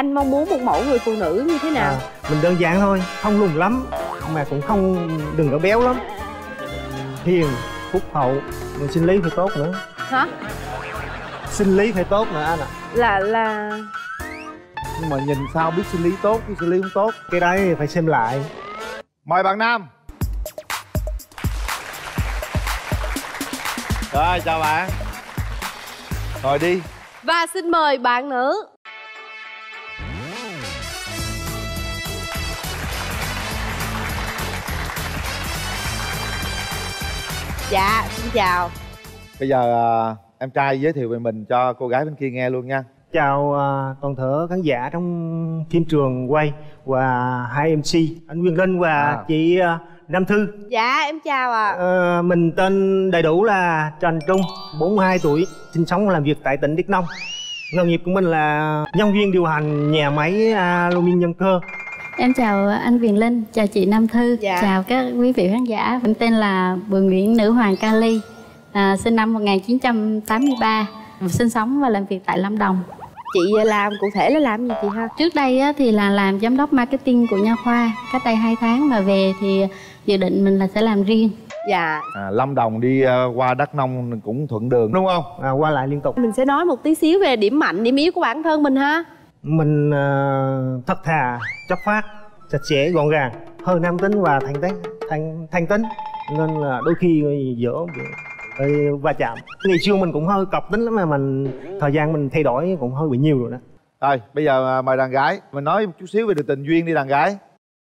anh mong muốn một mẫu người phụ nữ như thế nào? Mình đơn giản thôi, không lùn lắm mà cũng không đừng có béo lắm, hiền, phúc hậu, mình sinh lý phải tốt nữa. Hả? Sinh lý phải tốt nữa anh ạ. Là nhưng mà nhìn sao biết sinh lý tốt, biết sinh lý không tốt, cái đấy phải xem lại. Mời bạn nam. Rồi, chào bạn. Ngồi đi. Và xin mời bạn nữ. Dạ, xin chào. Bây giờ em trai giới thiệu về mình cho cô gái bên kia nghe luôn nha. Chào toàn thể khán giả trong phim trường quay và hai MC, anh Quyền Linh và chị Nam Thư. Dạ, em chào ạ. Mình tên đầy đủ là Trần Trung, 42 tuổi, sinh sống làm việc tại tỉnh Đắk Nông. Nghề nghiệp của mình là nhân viên điều hành nhà máy alumin nhân cơ. Em chào anh Quyền Linh, chào chị Nam Thư, chào các quý vị khán giả. Mình tên là Bùi Nguyễn Nữ Hoàng Ca Ly, sinh năm 1983, sinh sống và làm việc tại Lâm Đồng. Chị làm cụ thể là làm gì chị ha? Trước đây thì là làm giám đốc marketing của nha khoa. Cách đây 2 tháng mà về thì dự định mình là sẽ làm riêng. Dạ. Lâm Đồng đi qua Đắk Nông cũng thuận đường đúng không? Qua lại liên tục. Mình sẽ nói một tí xíu về điểm mạnh, điểm yếu của bản thân mình ha. Mình thật thà, chất phác, sạch sẽ, gọn gàng, hơn nam tính và thành tính. Nên là đôi khi giữa va chạm. Ngày xưa mình cũng hơi cọc tính lắm mà thời gian mình thay đổi cũng hơi bị nhiều rồi đó. Rồi, bây giờ mời đàn gái. Mình nói một chút xíu về tình duyên đi đàn gái.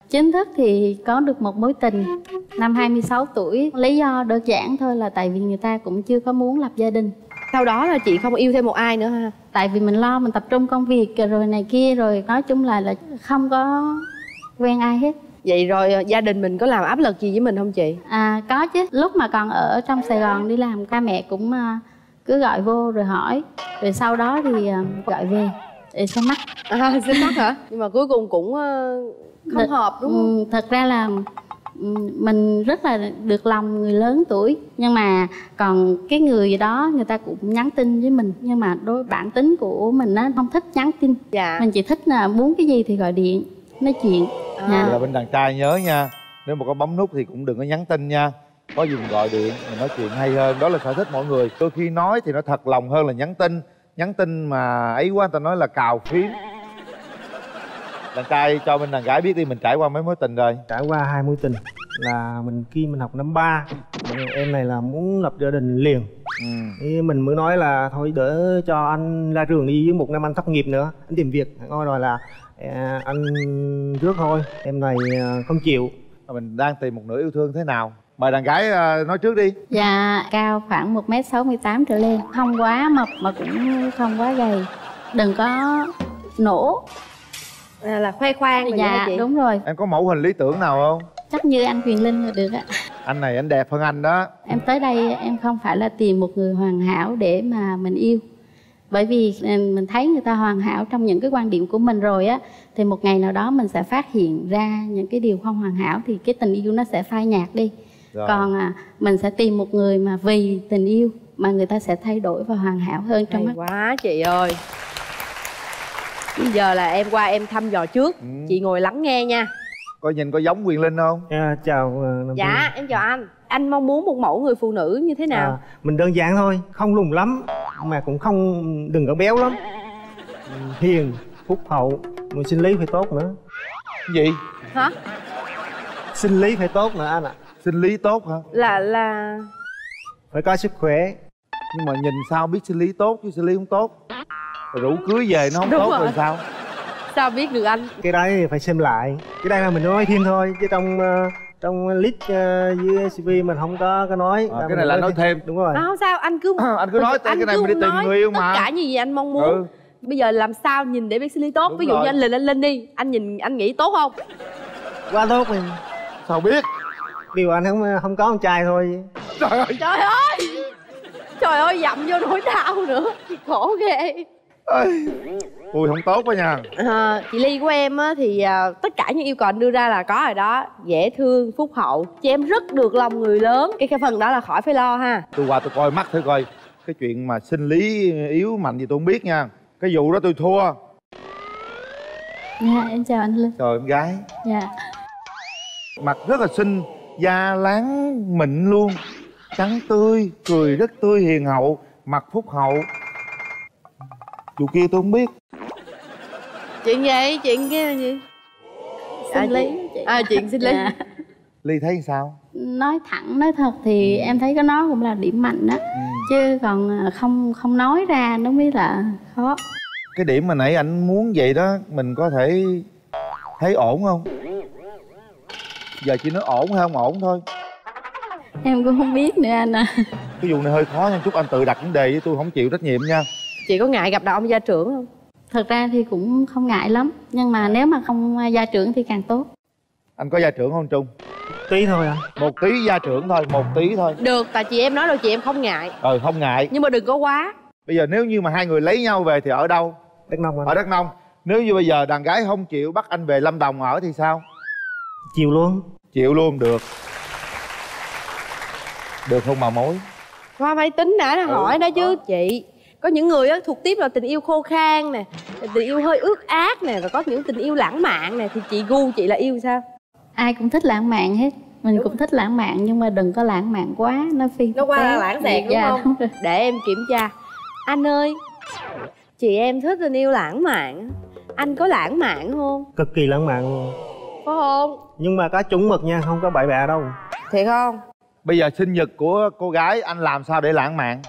Chính thức thì có được một mối tình năm 26 tuổi. Lý do đơn giản thôi là tại vì người ta cũng chưa có muốn lập gia đình. Sau đó là chị không yêu thêm một ai nữa ha? Tại vì mình lo, mình tập trung công việc rồi này kia rồi. Nói chung là không có quen ai hết. Vậy rồi gia đình mình có làm áp lực gì với mình không chị? Có chứ. Lúc mà còn ở trong Sài Gòn đi làm, cha mẹ cũng cứ gọi vô rồi hỏi. Rồi sau đó thì gọi về để xem mắt. Xem mắt hả? Nhưng mà cuối cùng cũng không hợp đúng không? Thật ra là mình rất là được lòng người lớn tuổi. Nhưng mà còn cái người đó người ta cũng nhắn tin với mình. Nhưng mà đối bản tính của mình á, không thích nhắn tin. Dạ. Mình chỉ thích là muốn cái gì thì gọi điện, nói chuyện. Vậy là bên đàn trai nhớ nha, nếu mà có bấm nút thì cũng đừng có nhắn tin nha. Có gì mình gọi điện, mình nói chuyện hay hơn. Đó là sở thích mỗi người. Đôi khi nói thì nó thật lòng hơn là nhắn tin. Nhắn tin mà ấy quá, người ta nói là cào phím. Đàn trai cho bên đàn gái biết đi, mình trải qua mấy mối tình rồi? Trải qua 2 mối tình. Là mình khi mình học năm 3, em này là muốn lập gia đình liền. Mình mới nói là thôi để cho anh ra trường đi, với 1 năm anh thất nghiệp nữa, anh tìm việc. Nói rồi là anh rước thôi, em này không chịu. Mình đang tìm một nửa yêu thương thế nào? Mời đàn gái nói trước đi. Dạ, cao khoảng 1m68 trở lên. Không quá mập mà cũng không quá gầy. Đừng có nổ. Là khoe khoang. Dạ, chị? Đúng rồi. Em có mẫu hình lý tưởng nào không? Chắc như anh Quyền Linh là được ạ. Anh này anh đẹp hơn anh đó. Em tới đây em không phải là tìm một người hoàn hảo để mà mình yêu. Bởi vì mình thấy người ta hoàn hảo trong những cái quan điểm của mình rồi á, thì một ngày nào đó mình sẽ phát hiện ra những cái điều không hoàn hảo, thì cái tình yêu nó sẽ phai nhạt đi rồi. Còn mình sẽ tìm một người mà vì tình yêu mà người ta sẽ thay đổi và hoàn hảo hơn trong mắt. Quá chị ơi. Bây giờ là em qua em thăm dò trước. Chị ngồi lắng nghe nha. Coi nhìn có giống Quyền Linh không? Chào Nam. Dạ, em chào anh. Anh mong muốn một mẫu người phụ nữ như thế nào? Mình đơn giản thôi, không lùn lắm mà cũng đừng có béo lắm. Hiền, phúc hậu, người sinh lý phải tốt nữa. Gì? Hả? Sinh lý phải tốt nữa anh ạ. Sinh lý tốt hả? Là phải có sức khỏe. Nhưng mà nhìn sao biết sinh lý tốt chứ sinh lý không tốt. Rủ cưới về nó không đúng tốt rồi sao? Sao biết được anh? Cái đấy phải xem lại. Cái đây là mình nói thêm thôi chứ trong list với CV mình không có nói. Cái này là nói thêm. Đúng rồi. Không sao, anh cứ anh cứ nói, anh cái này mình đi tìm người yêu mà. Tất cả những gì anh mong muốn. Bây giờ làm sao nhìn để biết xử lý tốt. Đúng. Ví dụ rồi. Như anh Linh đi, anh nhìn anh nghĩ tốt không? Quá tốt mình. Sao biết? Điều anh không có con trai thôi. Trời ơi. Trời ơi. Trời ơi, dậm vô nỗi đau nữa. Khổ ghê. Ui, không tốt quá nha. Chị Ly của em á, thì tất cả những yêu cầu anh đưa ra là có rồi đó. Dễ thương, phúc hậu. Chị em rất được lòng người lớn. Cái phần đó là khỏi phải lo ha. Tôi qua tôi coi mắt thử coi. Cái chuyện mà sinh lý yếu mạnh gì tôi không biết nha. Cái vụ đó tôi thua. Dạ, em chào anh Linh. Chào em gái. Dạ. Mặt rất là xinh, da láng mịn luôn, trắng tươi, cười rất tươi, hiền hậu, mặt phúc hậu. Dù kia tôi không biết. Chuyện gì? Chuyện kia là gì? Sinh lý. À, chuyện sinh lý. Dạ. Ly thấy sao? Nói thẳng, nói thật thì em thấy cái nó cũng là điểm mạnh đó. Chứ còn không nói ra nó mới là khó. Cái điểm mà nãy anh muốn vậy đó, mình có thể thấy ổn không? Giờ chỉ nói ổn hay không ổn thôi. Em cũng không biết nữa anh à. Cái vụ này hơi khó nha, chút anh tự đặt vấn đề với tôi không chịu trách nhiệm nha. Chị có ngại gặp lại ông gia trưởng không? Thật ra thì cũng không ngại lắm, nhưng mà nếu mà không gia trưởng thì càng tốt. Anh có gia trưởng không Trung? Tí thôi à? Một tí gia trưởng thôi, một tí thôi. Được, tại chị em nói đâu chị em không ngại. Ừ, không ngại. Nhưng mà đừng có quá. Bây giờ nếu như mà hai người lấy nhau về thì ở đâu? Đắk Nông anh. Ở Đắk Nông. Nếu như bây giờ đàn gái không chịu bắt anh về Lâm Đồng ở thì sao? Chịu luôn. Chịu luôn, được. Được không mà mối? Qua máy tính đã hỏi đó chứ chị. Có những người á thuộc tiếp là tình yêu khô khan nè, tình yêu hơi ướt át nè, và có những tình yêu lãng mạn nè. Thì chị gu chị là yêu sao? Ai cũng thích lãng mạn hết. Mình cũng thích lãng mạn nhưng mà đừng có lãng mạn quá. Nó phi nó quá lãng xẹt đúng không? Để em kiểm tra. Anh ơi, chị em thích tình yêu lãng mạn. Anh có lãng mạn không? Cực kỳ lãng mạn luôn. Có không? Nhưng mà có chuẩn mực nha, không có bậy bạ đâu. Thiệt không? Bây giờ sinh nhật của cô gái anh làm sao để lãng mạn?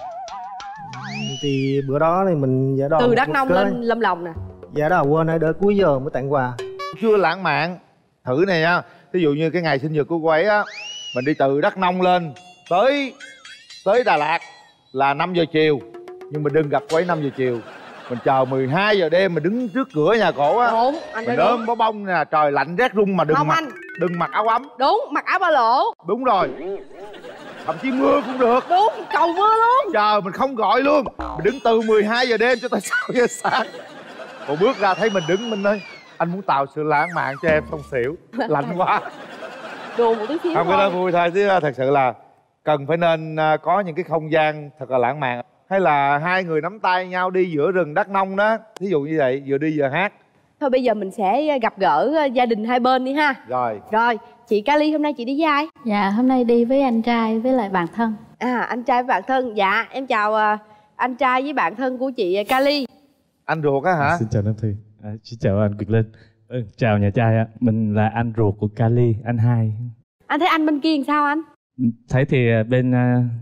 Thì bữa đó thì mình giả đò từ Đắk Nông lên Lâm Đồng nè. Giả đò quên hãy đợi cuối giờ mới tặng quà. Chưa lãng mạn. Thử này nha, ví dụ như cái ngày sinh nhật của cô ấy á, mình đi từ Đắk Nông lên tới Đà Lạt là 5 giờ chiều. Nhưng mà đừng gặp cô ấy 5 giờ chiều. Mình chờ 12 giờ đêm, mình đứng trước cửa nhà cổ á. Đúng, anh mình ôm bó bông nè, trời lạnh rét run mà đừng không, mặc anh. Đừng mặc áo ấm. Đúng, mặc áo ba lỗ. Đúng rồi. Thậm chí mưa cũng được. Đúng, cầu mưa luôn. Chờ mình không gọi luôn. Mình đứng từ 12 giờ đêm cho tới 6 giờ sáng. Cô bước ra thấy mình đứng, mình ơi, anh muốn tạo sự lãng mạn cho em xong xỉu. Lạnh quá. Đồ một tiếng phiếu không có vui thôi chứ thật sự là cần phải nên có những cái không gian thật là lãng mạn. Hay là hai người nắm tay nhau đi giữa rừng Đắk Nông đó. Thí dụ như vậy, vừa đi vừa hát. Thôi bây giờ mình sẽ gặp gỡ gia đình hai bên đi ha. Rồi. Rồi, chị Ca Ly hôm nay chị đi với ai? Dạ, hôm nay đi với anh trai với lại bạn thân. À, anh trai với bạn thân. Dạ, em chào anh trai với bạn thân của chị Ca Ly. Anh ruột á hả? Xin chào Nam Thư. Xin chào anh Quyền Linh. Chào nhà trai ạ. Mình là anh ruột của Ca Ly, anh hai. Anh thấy anh bên kia làm sao anh? Thấy thì bên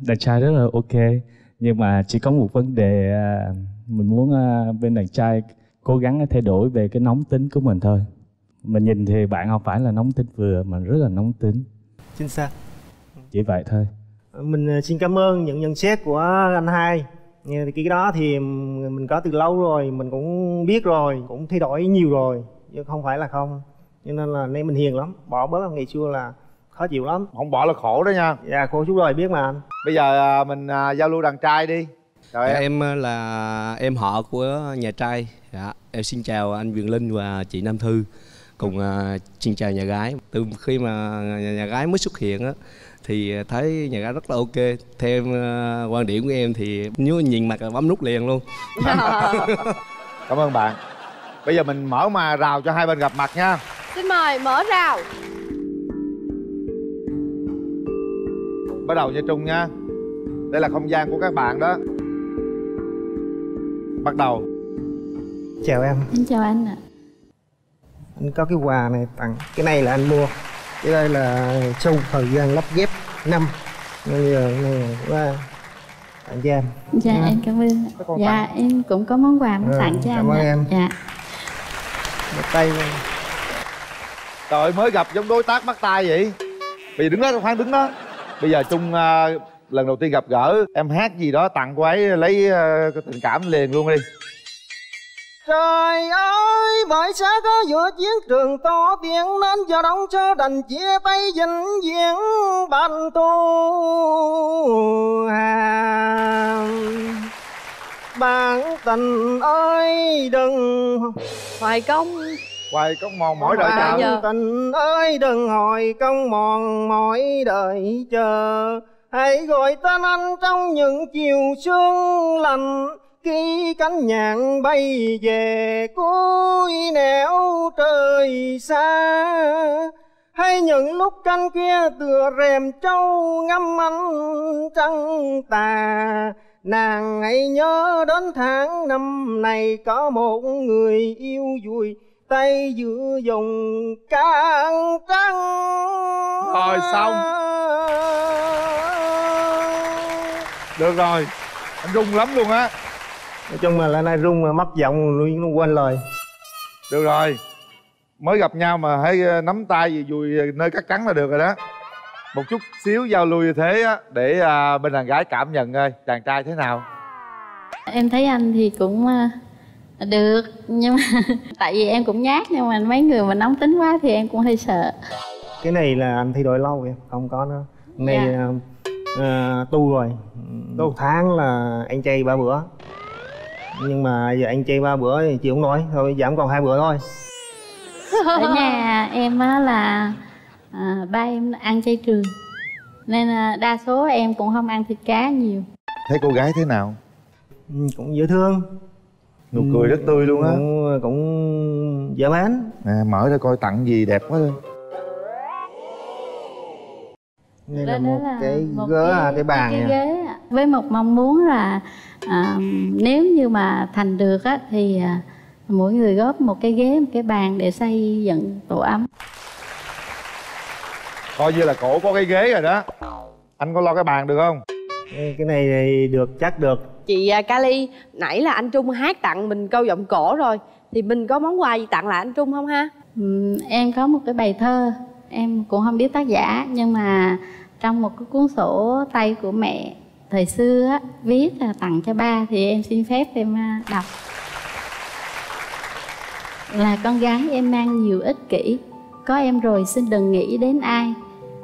đàn trai rất là ok. Nhưng mà chỉ có một vấn đề mình muốn bên đàn trai cố gắng thay đổi về cái nóng tính của mình thôi. Mình nhìn thì bạn không phải là nóng tính vừa mà rất là nóng tính. Chính xác. Chỉ vậy thôi. Mình xin cảm ơn những nhận xét của anh hai. Cái đó thì mình có từ lâu rồi, mình cũng biết rồi, cũng thay đổi nhiều rồi. Chứ không phải là không. Cho nên là nay mình hiền lắm, bỏ bớt ngày xưa là khó chịu lắm. Không bỏ là khổ đó nha. Dạ, khổ chút rồi biết mà anh. Bây giờ mình giao lưu đàn trai đi. Trời em là em họ của nhà trai. Dạ. Em xin chào anh Quyền Linh và chị Nam Thư. Cùng xin chào nhà gái. Từ khi mà nhà gái mới xuất hiện á, thì thấy nhà gái rất là ok. Theo em, quan điểm của em thì nếu nhìn mặt là bấm nút liền luôn. Cảm ơn bạn. Bây giờ mình mở mà rào cho hai bên gặp mặt nha. Xin mời mở rào. Bắt đầu nha Trung nha. Đây là không gian của các bạn đó. Bắt đầu. Chào em. Em chào anh ạ. Anh có cái quà này tặng. Cái này là anh mua. Cái đây là sau thời gian lắp ghép 5 bây giờ này qua tặng cho em. Dạ em cảm ơn. Dạ tặng. Em cũng có món quà muốn tặng cho anh. Cảm ơn em. Dạ. Bắt tay. Trời ơi, mới gặp giống đối tác bắt tay vậy. Bây giờ đứng đó, khoan đứng đó. Bây giờ Trung lần đầu tiên gặp gỡ, em hát gì đó tặng cô ấy lấy tình cảm liền luôn đi. Trời ơi, bởi sẽ có giữa chiến trường to tiếng nên giờ đông cho đành chia tay vĩnh viễn bạn tu hà. Bạn tình ơi đừng hoài công. Hoài công mòn mỏi đời chờ. Tình ơi đừng hoài công mòn mỏi đời chờ. Hãy gọi tên anh trong những chiều sương lạnh. Khi cánh nhạn bay về cuối nẻo trời. nơi xa, hay những lúc canh kia tựa rèm trâu ngắm ánh trăng tà. Nàng hãy nhớ đến tháng năm này có một người yêu vui tay giữa dòng cạn trăng. Rồi xong. Được rồi, anh rung lắm luôn á. Nói chung mà là nay rung mà mất giọng luôn, nó quên lời. Được rồi, mới gặp nhau mà hãy nắm tay gì vùi nơi cắt trắng là được rồi đó. Một chút xíu giao lưu như thế á, để bên đàn gái cảm nhận ơi, chàng trai thế nào? Em thấy anh thì cũng được, nhưng mà tại vì em cũng nhát, nhưng mà mấy người mà nóng tính quá thì em cũng hơi sợ. Cái này là anh thi đổi lâu rồi, không có nữa. Này dạ. Tu rồi, tu tháng là anh chay 3 bữa. Nhưng mà giờ anh chay 3 bữa thì chị không nói, thôi giảm còn 2 bữa thôi. Ở nhà em á là ba em ăn chay trường, nên đa số em cũng không ăn thịt cá nhiều. Thấy cô gái thế nào? Cũng dễ thương. Nụ cười rất tươi luôn á. Cũng dễ mến. À, mở ra coi tặng gì đẹp quá. Đây là một cái bàn với một mong muốn là nếu như mà thành được á, thì mỗi người góp một cái ghế, một cái bàn để xây dựng tổ ấm. Coi như là cổ có cái ghế rồi đó. Anh có lo cái bàn được không? Cái này thì được, chắc được. Chị Ca Ly, nãy là anh Trung hát tặng mình câu giọng cổ rồi, thì mình có món quà gì tặng lại anh Trung không ha? Em có một cái bài thơ, em cũng không biết tác giả, nhưng mà trong một cái cuốn sổ tay của mẹ thời xưa á, viết là tặng cho ba, thì em xin phép em đọc. Là con gái em mang nhiều ích kỷ, có em rồi xin đừng nghĩ đến ai.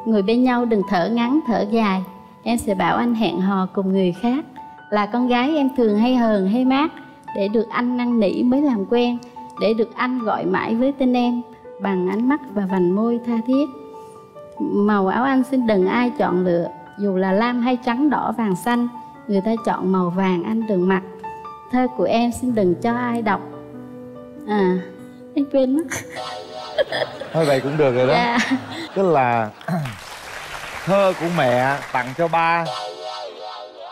Người bên nhau đừng thở ngắn thở dài, em sẽ bảo anh hẹn hò cùng người khác. Là con gái em thường hay hờn hay mát, để được anh năn nỉ mới làm quen, để được anh gọi mãi với tên em bằng ánh mắt và vành môi tha thiết. Màu áo anh xin đừng ai chọn lựa, dù là lam hay trắng đỏ vàng xanh, người ta chọn màu vàng anh đừng mặc. Thơ của em xin đừng cho ai đọc. À, em quên mất. Thôi vậy cũng được rồi đó. Yeah. Tức là thơ của mẹ tặng cho ba,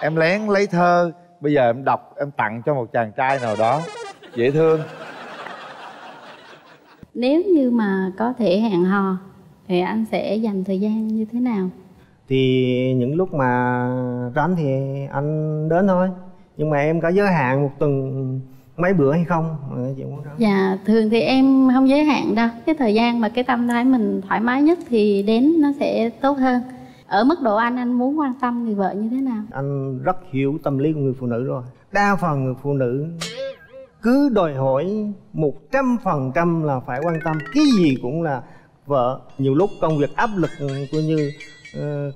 em lén lấy thơ, bây giờ em đọc, em tặng cho một chàng trai nào đó dễ thương. Nếu như mà có thể hẹn hò thì anh sẽ dành thời gian như thế nào? Thì những lúc mà rảnh thì anh đến thôi, nhưng mà em có giới hạn một tuần mấy bữa hay không? Dạ, thường thì em không giới hạn đâu. Cái thời gian mà cái tâm thái mình thoải mái nhất thì đến nó sẽ tốt hơn. Ở mức độ anh muốn quan tâm người vợ như thế nào? Anh rất hiểu tâm lý của người phụ nữ rồi. Đa phần người phụ nữ cứ đòi hỏi 100% là phải quan tâm. Cái gì cũng là vợ. Nhiều lúc công việc áp lực coi như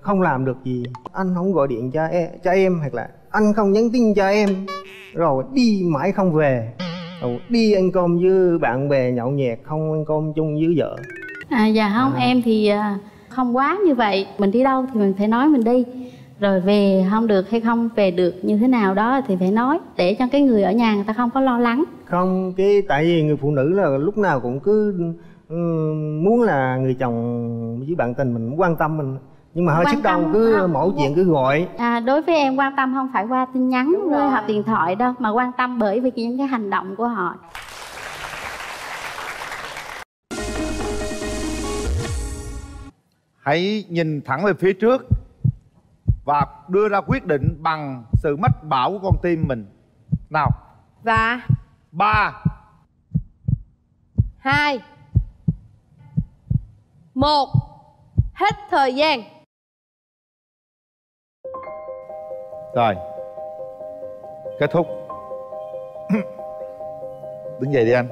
không làm được gì. Anh không gọi điện cho em, hoặc là anh không nhắn tin cho em, rồi đi mãi không về, rồi đi ăn cơm với bạn bè nhậu nhẹt, không ăn cơm chung với vợ. À dạ không, em thì không quá như vậy. Mình đi đâu thì mình phải nói mình đi, rồi về không được hay không về được như thế nào đó thì phải nói, để cho cái người ở nhà người ta không có lo lắng. Không, cái tại vì người phụ nữ là lúc nào cũng cứ muốn là người chồng với bạn tình mình quan tâm mình, nhưng mà hơi sức đầu cứ mỗi chuyện cứ gọi. Đối với em, quan tâm không phải qua tin nhắn hoặc điện thoại đâu, mà quan tâm bởi vì những cái hành động của họ. Hãy nhìn thẳng về phía trước và đưa ra quyết định bằng sự mách bảo của con tim mình. Nào. Và 3, 2, 1. Hết thời gian. Rồi, kết thúc. Đứng dậy đi anh.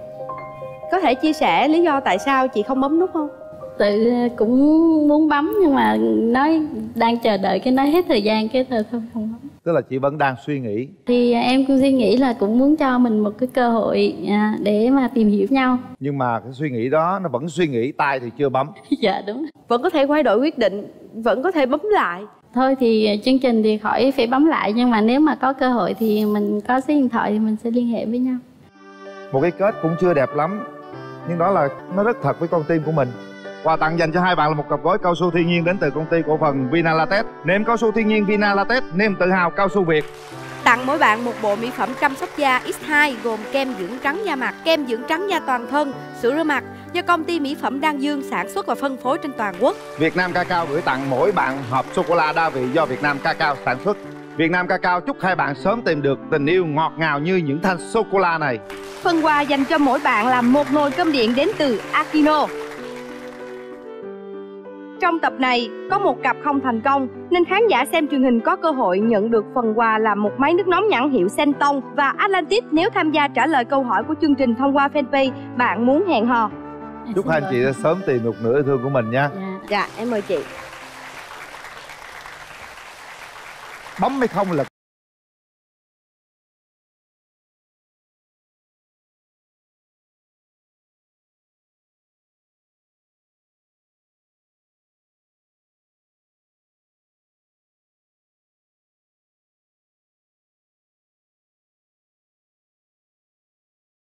Có thể chia sẻ lý do tại sao chị không bấm nút không? Tự cũng muốn bấm, nhưng mà nói đang chờ đợi cái nói hết thời gian cái thôi không bấm. Tức là chị vẫn đang suy nghĩ. Thì em cũng suy nghĩ là cũng muốn cho mình một cái cơ hội để mà tìm hiểu nhau. Nhưng mà cái suy nghĩ đó nó vẫn suy nghĩ, tay thì chưa bấm. Dạ đúng. Vẫn có thể quay đổi quyết định, vẫn có thể bấm lại. Thôi thì chương trình thì khỏi phải bấm lại, nhưng mà nếu mà có cơ hội thì mình có số điện thoại thì mình sẽ liên hệ với nhau. Một cái kết cũng chưa đẹp lắm. nhưng đó là nó rất thật với con tim của mình. Quà tặng dành cho hai bạn là một cặp gói cao su thiên nhiên đến từ công ty cổ phần Vinalatex. Nêm cao su thiên nhiên Vinalatex, nêm tự hào cao su Việt. Tặng mỗi bạn một bộ mỹ phẩm chăm sóc da X2 gồm kem dưỡng trắng da mặt, kem dưỡng trắng da toàn thân, sữa rửa mặt do công ty mỹ phẩm Đăng Dương sản xuất và phân phối trên toàn quốc. Việt Nam Cacao gửi tặng mỗi bạn hộp sô-cô-la đa vị do Việt Nam Cacao sản xuất. Việt Nam Cacao chúc hai bạn sớm tìm được tình yêu ngọt ngào như những thanh sô-cô-la này. Phần quà dành cho mỗi bạn là một nồi cơm điện đến từ Akino. Trong tập này có một cặp không thành công nên khán giả xem truyền hình có cơ hội nhận được phần quà là một máy nước nóng nhãn hiệu Sentong và Atlantis nếu tham gia trả lời câu hỏi của chương trình thông qua fanpage Bạn Muốn Hẹn Hò. Chúc hai anh chị sẽ sớm tìm được nửa yêu thương của mình nha. Dạ, em mời chị. Bấm hay không là